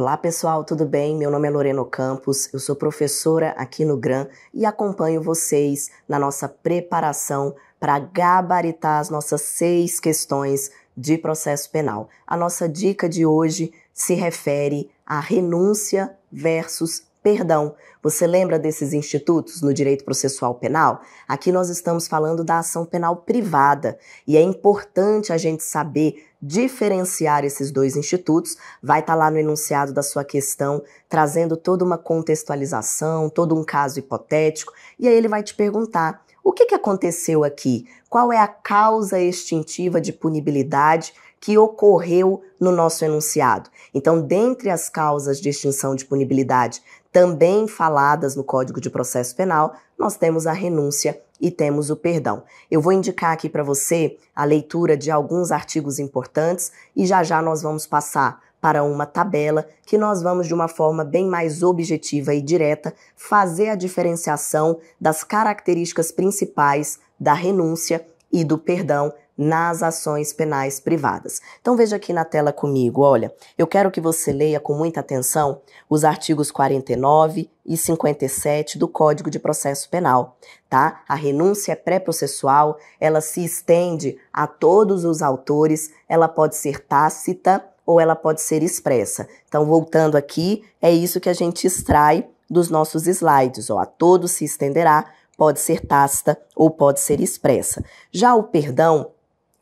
Olá pessoal, tudo bem? Meu nome é Lorena Ocampos, eu sou professora aqui no GRAM e acompanho vocês na nossa preparação para gabaritar as nossas 6 questões de processo penal. A nossa dica de hoje se refere à renúncia versus perdão. Você lembra desses institutos no direito processual penal? Aqui nós estamos falando da ação penal privada e é importante a gente saber diferenciar esses dois institutos. Vai estar lá no enunciado da sua questão, trazendo toda uma contextualização, todo um caso hipotético, e aí ele vai te perguntar o que aconteceu aqui, qual é a causa extintiva de punibilidade que ocorreu no nosso enunciado. Então, dentre as causas de extinção de punibilidade também faladas no Código de Processo Penal, nós temos a renúncia e temos o perdão. Eu vou indicar aqui para você a leitura de alguns artigos importantes e já já nós vamos passar para uma tabela que nós vamos, de uma forma bem mais objetiva e direta, fazer a diferenciação das características principais da renúncia e do perdão nas ações penais privadas. Então veja aqui na tela comigo, olha, eu quero que você leia com muita atenção os artigos 49 e 57 do Código de Processo Penal, tá? A renúncia é pré-processual, ela se estende a todos os autores, ela pode ser tácita ou ela pode ser expressa. Então voltando aqui, é isso que a gente extrai dos nossos slides, ó, a todos se estenderá, pode ser tácita ou pode ser expressa. Já o perdão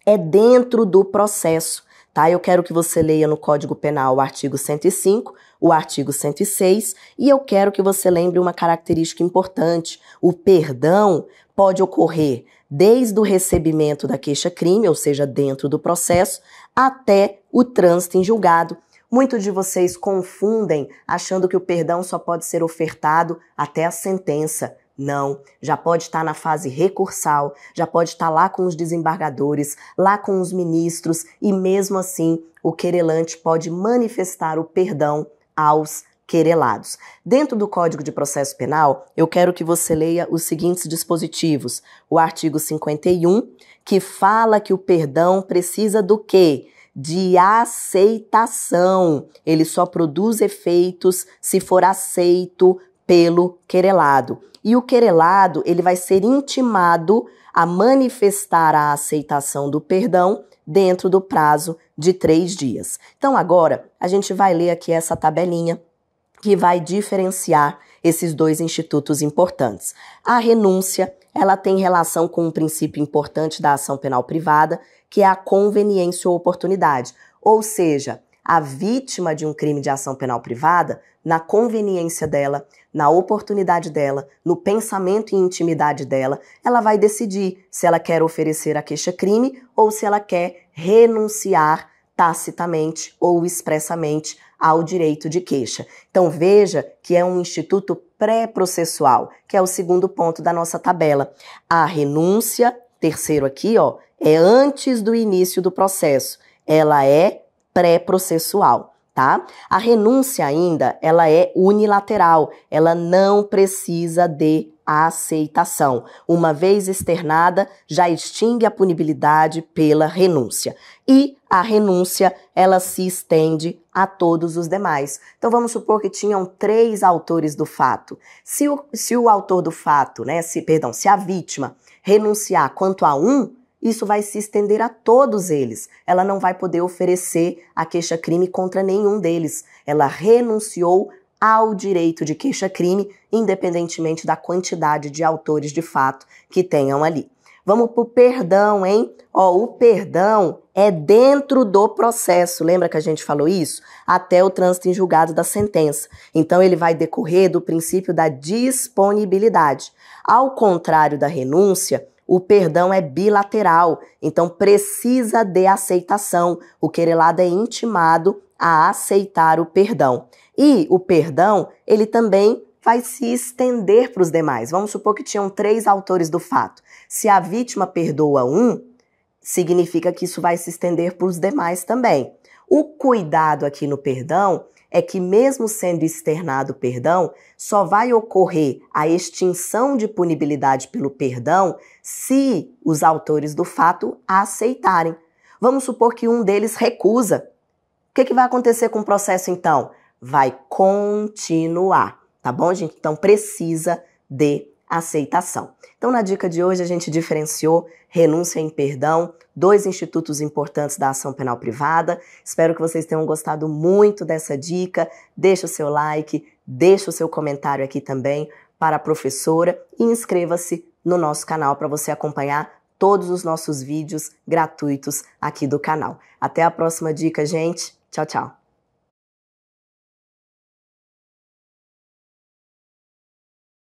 é dentro do processo, tá? Eu quero que você leia no Código Penal o artigo 105, o artigo 106, e eu quero que você lembre uma característica importante. O perdão pode ocorrer desde o recebimento da queixa-crime, ou seja, dentro do processo, até o trânsito em julgado. Muitos de vocês confundem achando que o perdão só pode ser ofertado até a sentença. Não, já pode estar na fase recursal, já pode estar lá com os desembargadores, lá com os ministros, e mesmo assim o querelante pode manifestar o perdão aos querelados. Dentro do Código de Processo Penal, eu quero que você leia os seguintes dispositivos. O artigo 51, que fala que o perdão precisa do quê? De aceitação. Ele só produz efeitos se for aceito pelo querelado. E o querelado, ele vai ser intimado a manifestar a aceitação do perdão dentro do prazo de 3 dias. Então agora, a gente vai ler aqui essa tabelinha que vai diferenciar esses dois institutos importantes. A renúncia, ela tem relação com um princípio importante da ação penal privada, que é a conveniência ou oportunidade. Ou seja, a vítima de um crime de ação penal privada, na conveniência dela, na oportunidade dela, no pensamento e intimidade dela, ela vai decidir se ela quer oferecer a queixa-crime ou se ela quer renunciar tacitamente ou expressamente ao direito de queixa. Então veja que é um instituto pré-processual, que é o segundo ponto da nossa tabela. A renúncia, terceiro aqui, ó, é antes do início do processo. Ela é pré-processual, tá? A renúncia ainda, ela é unilateral, ela não precisa de aceitação. Uma vez externada, já extingue a punibilidade pela renúncia. E a renúncia, ela se estende a todos os demais. Então vamos supor que tinham 3 autores do fato. Se o autor do fato, né, se a vítima renunciar quanto a um, isso vai se estender a todos eles. Ela não vai poder oferecer a queixa-crime contra nenhum deles. Ela renunciou ao direito de queixa-crime, independentemente da quantidade de autores de fato que tenham ali. Vamos pro perdão, hein? Ó, o perdão é dentro do processo. Lembra que a gente falou isso? Até o trânsito em julgado da sentença. Então ele vai decorrer do princípio da disponibilidade. Ao contrário da renúncia, o perdão é bilateral, então precisa de aceitação. O querelado é intimado a aceitar o perdão. E o perdão, ele também vai se estender para os demais. Vamos supor que tinham 3 autores do fato. Se a vítima perdoa um, significa que isso vai se estender para os demais também. O cuidado aqui no perdão é que, mesmo sendo externado o perdão, só vai ocorrer a extinção de punibilidade pelo perdão se os autores do fato aceitarem. Vamos supor que um deles recusa. O que vai acontecer com o processo então? vai continuar, tá bom, gente? Então, precisa de aceitação. Então, na dica de hoje, a gente diferenciou renúncia e perdão, dois institutos importantes da ação penal privada. Espero que vocês tenham gostado muito dessa dica. Deixa o seu like, deixa o seu comentário aqui também para a professora e inscreva-se no nosso canal para você acompanhar todos os nossos vídeos gratuitos aqui do canal. Até a próxima dica, gente. Tchau, tchau.